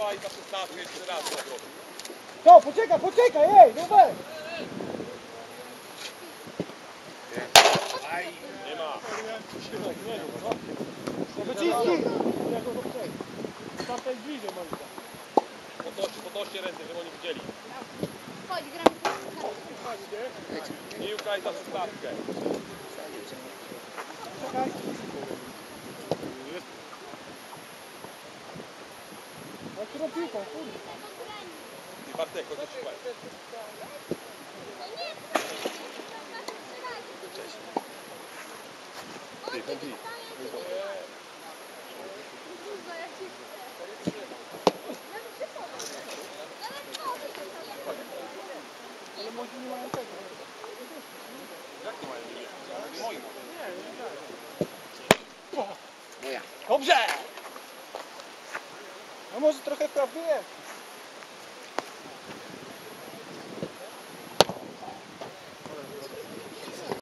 dawaj, kapustatu jeszcze raz zagrobił. To, poczekaj, poczekaj, ej, no weź! Nie ma. Wyciski! Tamtej bliżej, Marika. Potoczcie ręce, żeby oni widzieli. Chodź, gramy. Nie ukaj za stawkę. Czekaj. A którą piłką, kurde. I Bartek, chodź, szukaj. Ty, chodź. Ale może nie mają tego. Jak to mają? Moi. Nie, nie. Dobrze! No może trochę wprawdzie jest.